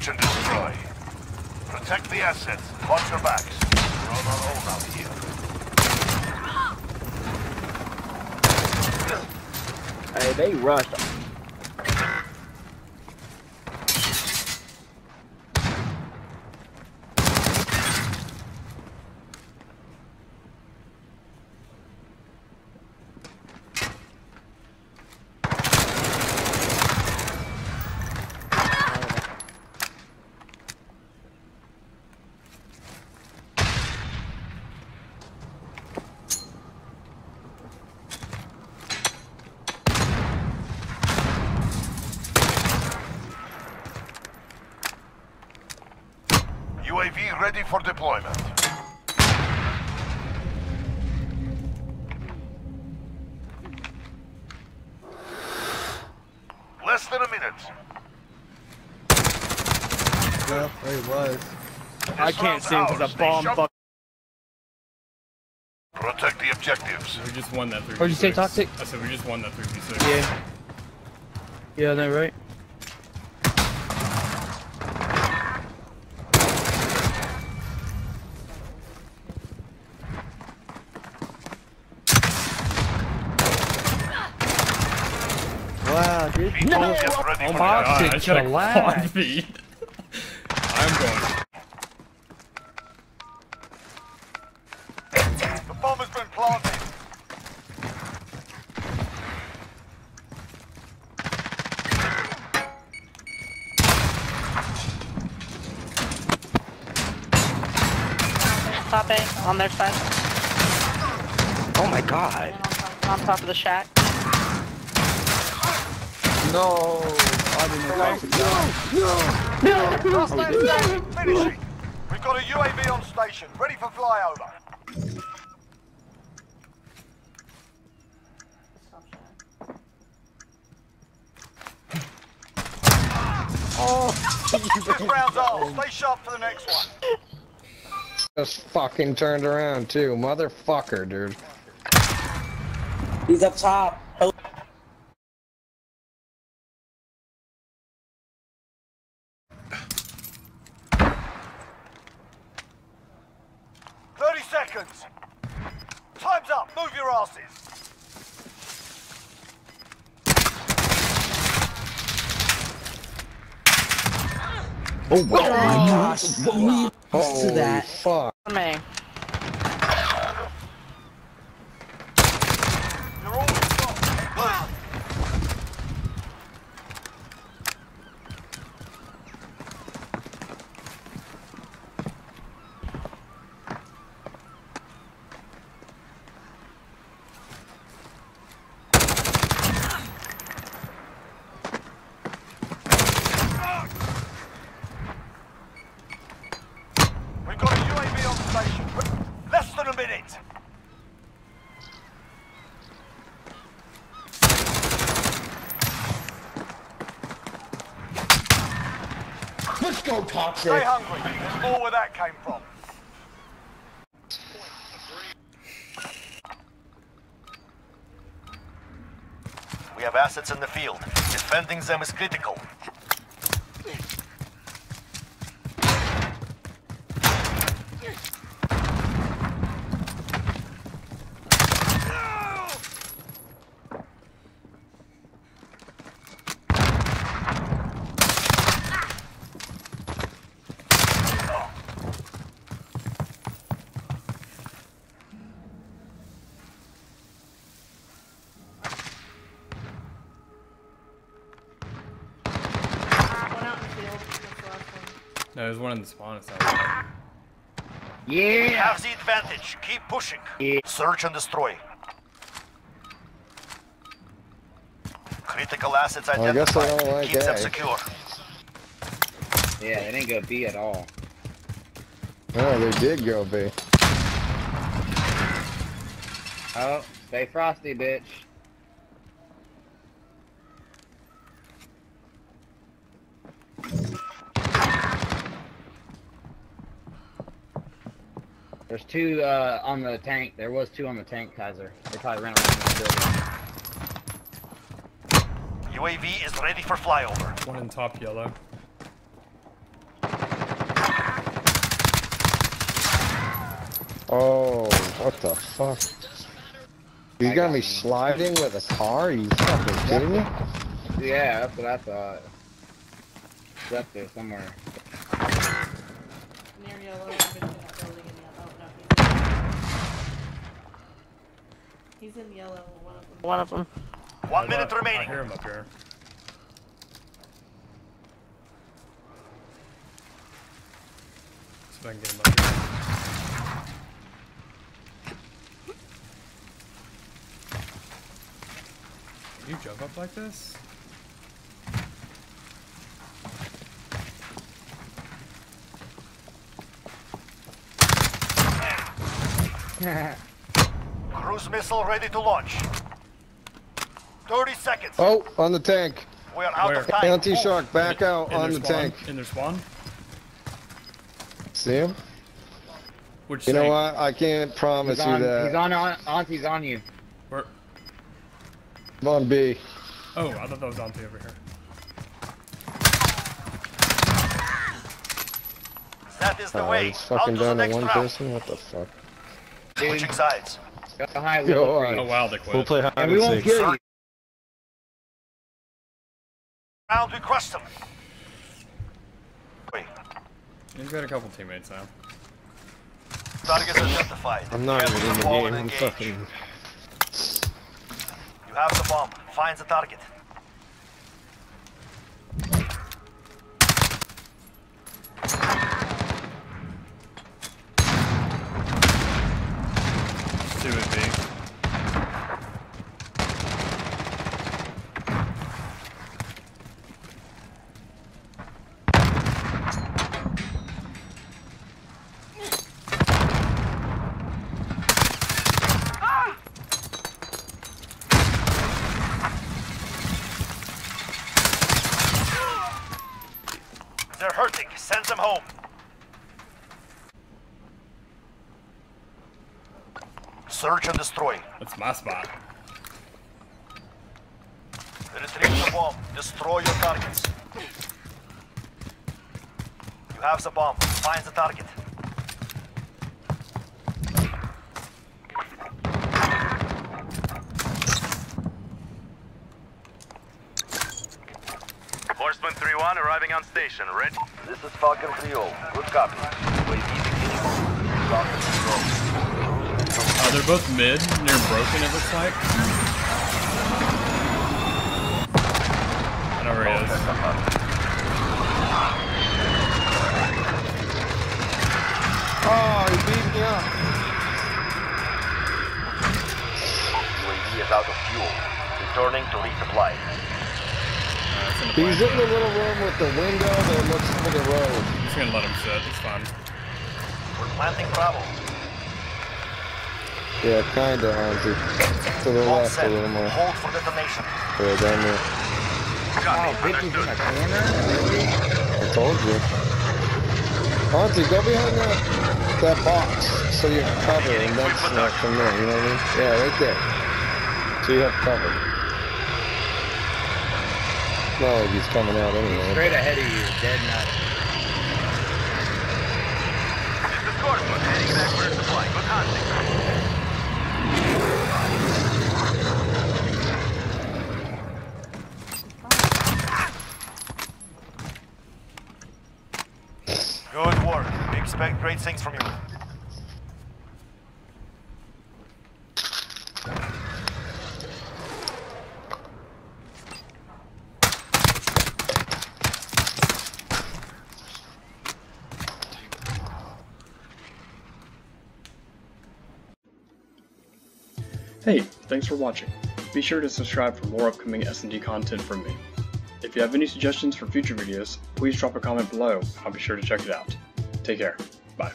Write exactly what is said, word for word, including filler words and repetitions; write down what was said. Search and destroy. Protect the assets. Watch your backs. We're on our own out here. Hey, they rushed us. U A V ready for deployment. Less than a minute. Yep, there he was. I can't see him because a bomb fuck. Protect the objectives. We just won that three v six. What did you say, Toczik? I said we just won that three v six. Yeah. Yeah, I know, right? No! Oh my god, I should have five feet. I'm going. The bomb has been planted. Top A, on their side. Oh my god. On top of the shack. No, I didn't know. No, no, no, no, no. We've got a U A V on station, ready for flyover. Oh, this round's off. Stay sharp for the next one. Just fucking turned around too, motherfucker, dude. He's up top. thirty seconds. Time's up. Move your asses. Oh, wow. Oh my gosh. Oh, oh to that. Fuck. You're all stopped. Let's go, Toczik. Stay hungry. That's all where that came from. We have assets in the field. Defending them is critical. No, there's one in the spawn. Yeah! We have the advantage. Keep pushing. Yeah. Search and destroy. Critical assets identified. Well, I guess I don't like Keep that. them secure. Yeah, it ain't gonna be at all. Oh, they did go B. Oh, stay frosty, bitch. There's two uh, on the tank. There was two on the tank, Kaiser. They probably ran around the building. U A V is ready for flyover. One in top yellow. What the fuck? You got me sliding with a car? Are you fucking kidding me? Yeah, that's what I thought. It's up there somewhere. Near yellow, I've been in that building in yellow. No, he's in yellow. He's in yellow, one of them. One of them. One minute remaining. I hear him up here. See if I can get him up here. Can you jump up like this? Cruise missile ready to launch. thirty seconds. Oh, on the tank. We are out Where? of time. Anti-shock, oh. back out in on the spawn. tank. In their spawn. See him? Which you tank? know what? I can't promise he's you on, that. He's on, on, on, he's on you. Where? I'm on B. Oh, I thought that was Auntie over here. That is the oh, way. Fucking down to one round. person? What the fuck? Switching sides. Got the high level. Right. Oh, wow, they quit. We'll play high and we won't kill you. I'll request them. Wait. He's got a couple teammates now. Targets are justified. I'm not even in the game. I'm fucking. You have the bomb. Find the target. Do it, B. Search and destroy. That's my spot. Retrieve the bomb. Destroy your targets. You have the bomb. Find the target. Horseman three one arriving on station. Ready? This is Falcon three zero. Good copy. Wait, easy, Falcon three zero. Uh, they're both mid, near broken it looks like. I don't know where he is. Oh, he beat me up. U A V is out of fuel. Returning to resupply. Uh, He's in the little room with the window that looks for the road. I'm just gonna let him sit, it's fine. We're planting Bravo. Yeah, kinda, Hansi. To the left a little more. Hold for detonation. Yeah, down there. Oh, Vicky's in a corner? I told you. Hansi, go behind that, that box so you have cover and that's not from there, you know what I mean? Yeah, right there. So you have cover. No, he's coming out anyway. He's straight ahead of you, dead nut. This is Cortland, heading back for supply. Good hunting. Good work. We expect great things from you. Hey, thanks for watching. Be sure to subscribe for more upcoming S and D content from me. If you have any suggestions for future videos, please drop a comment below and I'll be sure to check it out. Take care. Bye.